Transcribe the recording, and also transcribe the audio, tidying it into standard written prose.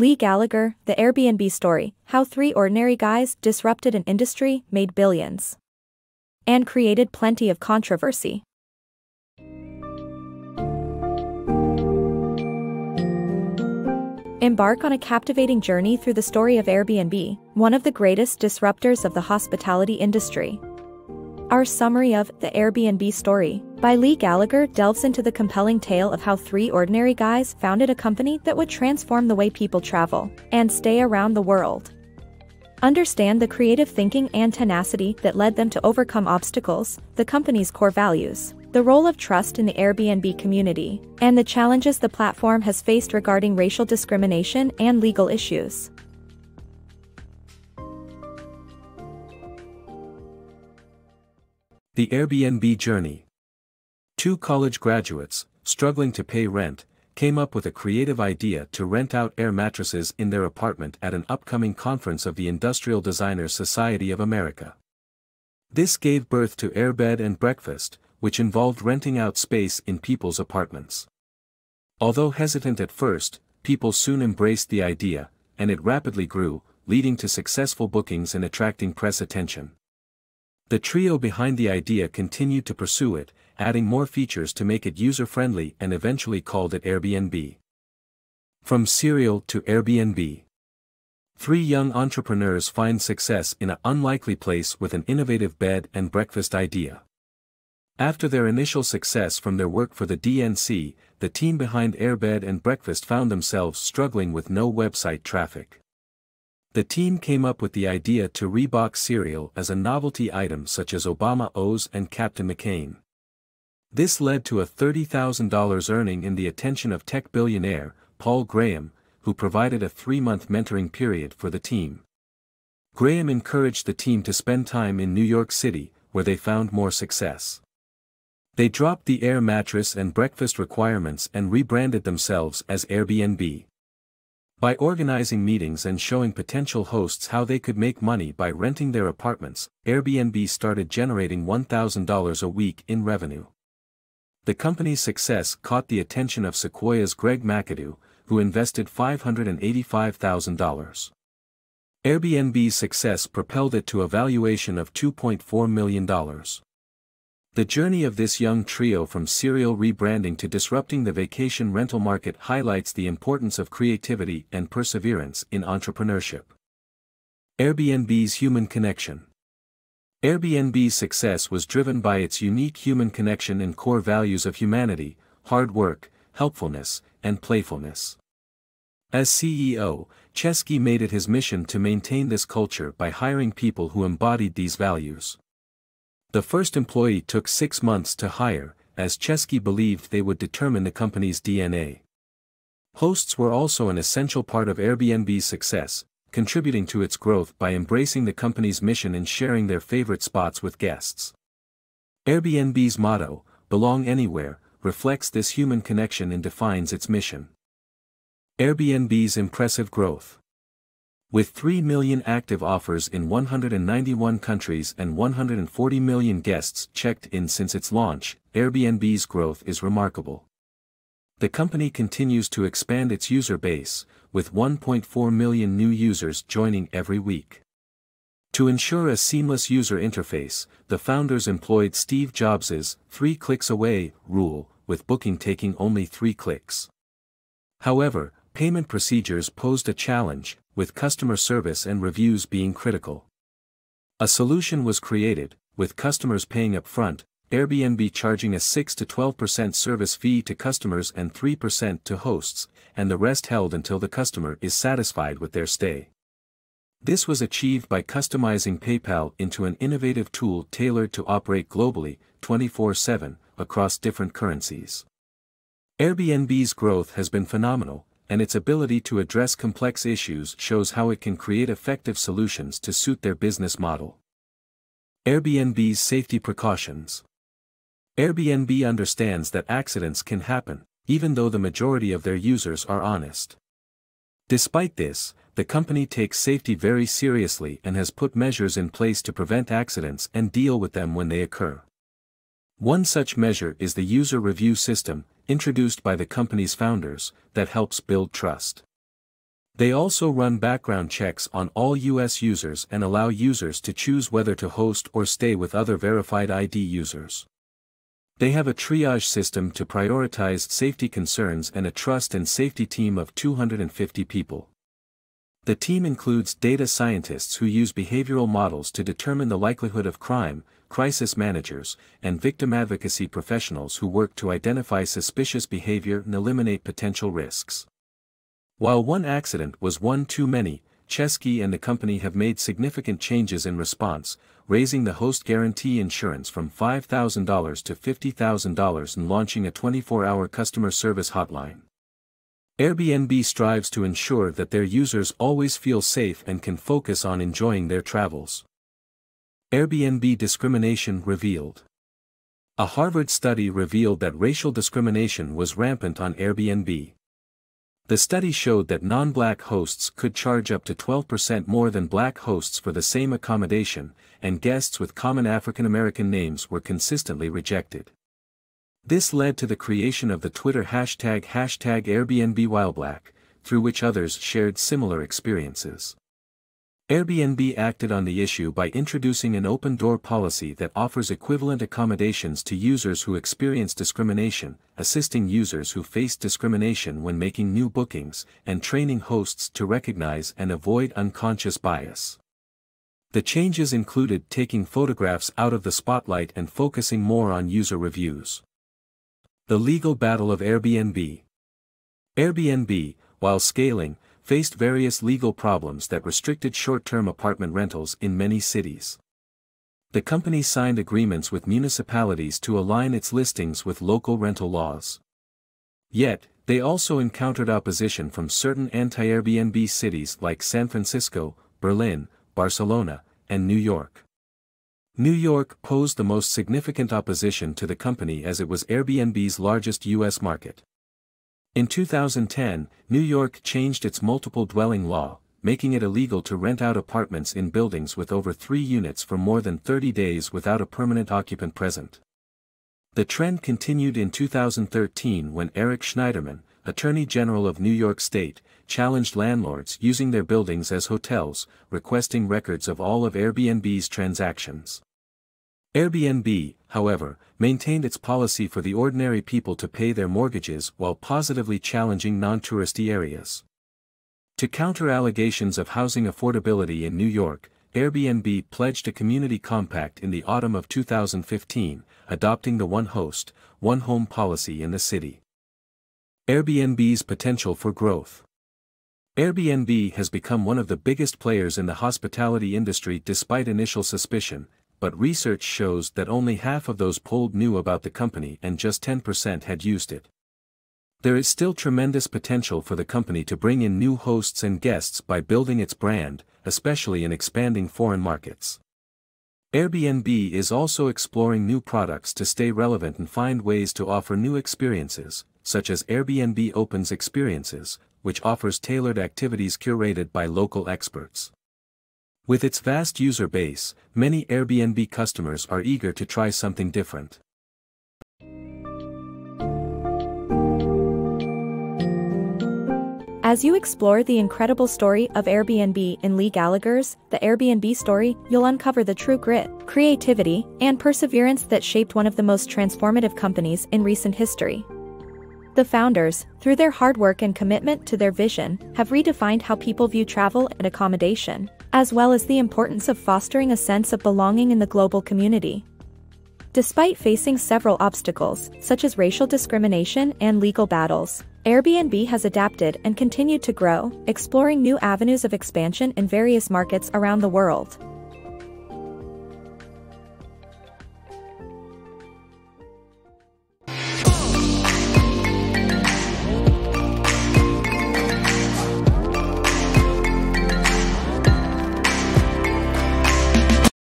Leigh Gallagher, The Airbnb Story, How Three Ordinary Guys Disrupted an Industry, Made Billions, and Created Plenty of Controversy. Embark on a captivating journey through the story of Airbnb, one of the greatest disruptors of the hospitality industry. Our summary of The Airbnb Story by Leigh Gallagher delves into the compelling tale of how three ordinary guys founded a company that would transform the way people travel and stay around the world. Understand the creative thinking and tenacity that led them to overcome obstacles, the company's core values, the role of trust in the Airbnb community, and the challenges the platform has faced regarding racial discrimination and legal issues. The Airbnb Journey. Two college graduates, struggling to pay rent, came up with a creative idea to rent out air mattresses in their apartment at an upcoming conference of the Industrial Designers Society of America. This gave birth to Airbed and Breakfast, which involved renting out space in people's apartments. Although hesitant at first, people soon embraced the idea, and it rapidly grew, leading to successful bookings and attracting press attention. The trio behind the idea continued to pursue it, adding more features to make it user-friendly and eventually called it Airbnb. From serial to Airbnb. Three young entrepreneurs find success in an unlikely place with an innovative bed and breakfast idea. After their initial success from their work for the DNC, the team behind Airbed and Breakfast found themselves struggling with no website traffic. The team came up with the idea to rebox cereal as a novelty item such as Obama O's and Captain McCain. This led to a $30,000 earning in the attention of tech billionaire, Paul Graham, who provided a three-month mentoring period for the team. Graham encouraged the team to spend time in New York City, where they found more success. They dropped the air mattress and breakfast requirements and rebranded themselves as Airbnb. By organizing meetings and showing potential hosts how they could make money by renting their apartments, Airbnb started generating $1,000 a week in revenue. The company's success caught the attention of Sequoia's Greg McAdoo, who invested $585,000. Airbnb's success propelled it to a valuation of $2.4 million. The journey of this young trio from serial rebranding to disrupting the vacation rental market highlights the importance of creativity and perseverance in entrepreneurship. Airbnb's human connection. Airbnb's success was driven by its unique human connection and core values of humanity, hard work, helpfulness, and playfulness. As CEO, Chesky made it his mission to maintain this culture by hiring people who embodied these values. The first employee took 6 months to hire, as Chesky believed they would determine the company's DNA. Hosts were also an essential part of Airbnb's success, contributing to its growth by embracing the company's mission and sharing their favorite spots with guests. Airbnb's motto, "Belong Anywhere," reflects this human connection and defines its mission. Airbnb's impressive growth. With 3 million active offers in 191 countries and 140 million guests checked in since its launch, Airbnb's growth is remarkable. The company continues to expand its user base, with 1.4 million new users joining every week. To ensure a seamless user interface, the founders employed Steve Jobs' 3 clicks away rule, with booking taking only 3 clicks. However, payment procedures posed a challenge, with customer service and reviews being critical. A solution was created, with customers paying up front, Airbnb charging a 6 to 12% service fee to customers and 3% to hosts, and the rest held until the customer is satisfied with their stay. This was achieved by customizing PayPal into an innovative tool tailored to operate globally, 24/7, across different currencies. Airbnb's growth has been phenomenal, and its ability to address complex issues shows how it can create effective solutions to suit their business model. Airbnb's safety precautions. Airbnb understands that accidents can happen, even though the majority of their users are honest. Despite this, the company takes safety very seriously and has put measures in place to prevent accidents and deal with them when they occur. One such measure is the user review system, introduced by the company's founders, that helps build trust. They also run background checks on all U.S. users and allow users to choose whether to host or stay with other verified ID users. They have a triage system to prioritize safety concerns and a trust and safety team of 250 people. The team includes data scientists who use behavioral models to determine the likelihood of crime, crisis managers, and victim advocacy professionals who work to identify suspicious behavior and eliminate potential risks. While one accident was one too many, Chesky and the company have made significant changes in response, raising the host guarantee insurance from $5,000 to $50,000 and launching a 24-hour customer service hotline. Airbnb strives to ensure that their users always feel safe and can focus on enjoying their travels. Airbnb discrimination revealed. A Harvard study revealed that racial discrimination was rampant on Airbnb. The study showed that non-black hosts could charge up to 12% more than black hosts for the same accommodation, and guests with common African-American names were consistently rejected. This led to the creation of the Twitter hashtag #AirbnbWhileBlack, through which others shared similar experiences. Airbnb acted on the issue by introducing an open-door policy that offers equivalent accommodations to users who experience discrimination, assisting users who face discrimination when making new bookings, and training hosts to recognize and avoid unconscious bias. The changes included taking photographs out of the spotlight and focusing more on user reviews. The legal battle of Airbnb. Airbnb, while scaling, faced various legal problems that restricted short-term apartment rentals in many cities. The company signed agreements with municipalities to align its listings with local rental laws. Yet, they also encountered opposition from certain anti-Airbnb cities like San Francisco, Berlin, Barcelona, and New York. New York posed the most significant opposition to the company as it was Airbnb's largest U.S. market. In 2010, New York changed its multiple dwelling law, making it illegal to rent out apartments in buildings with over 3 units for more than 30 days without a permanent occupant present. The trend continued in 2013 when Eric Schneiderman, Attorney General of New York State, challenged landlords using their buildings as hotels, requesting records of all of Airbnb's transactions. Airbnb, however, maintained its policy for the ordinary people to pay their mortgages while positively challenging non-touristy areas. To counter allegations of housing affordability in New York, Airbnb pledged a community compact in the autumn of 2015, adopting the one host, one home policy in the city. Airbnb's potential for growth. Airbnb has become one of the biggest players in the hospitality industry despite initial suspicion, but research shows that only half of those polled knew about the company and just 10% had used it. There is still tremendous potential for the company to bring in new hosts and guests by building its brand, especially in expanding foreign markets. Airbnb is also exploring new products to stay relevant and find ways to offer new experiences, such as Airbnb Opens Experiences, which offers tailored activities curated by local experts. With its vast user base, many Airbnb customers are eager to try something different. As you explore the incredible story of Airbnb in Leigh Gallagher's The Airbnb Story, you'll uncover the true grit, creativity, and perseverance that shaped one of the most transformative companies in recent history. The founders, through their hard work and commitment to their vision, have redefined how people view travel and accommodation, as well as the importance of fostering a sense of belonging in the global community. Despite facing several obstacles, such as racial discrimination and legal battles, Airbnb has adapted and continued to grow, exploring new avenues of expansion in various markets around the world.